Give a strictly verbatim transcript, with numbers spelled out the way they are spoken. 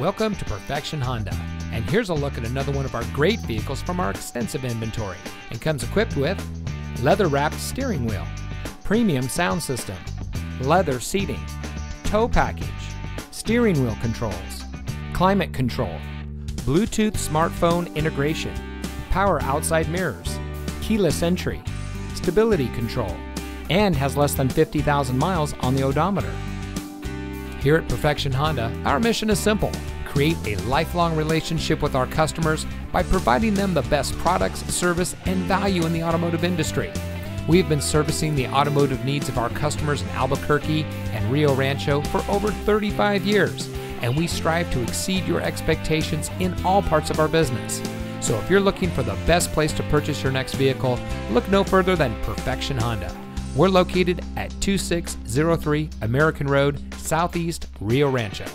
Welcome to Perfection Honda, and here's a look at another one of our great vehicles from our extensive inventory, and comes equipped with leather-wrapped steering wheel, premium sound system, leather seating, tow package, steering wheel controls, climate control, Bluetooth smartphone integration, power outside mirrors, keyless entry, stability control, and has less than fifty thousand miles on the odometer. Here at Perfection Honda, our mission is simple: create a lifelong relationship with our customers by providing them the best products, service, and value in the automotive industry. We've been servicing the automotive needs of our customers in Albuquerque and Rio Rancho for over thirty-five years, and we strive to exceed your expectations in all parts of our business. So if you're looking for the best place to purchase your next vehicle, look no further than Perfection Honda. We're located at two six zero three American Road, Southeast Rio Rancho.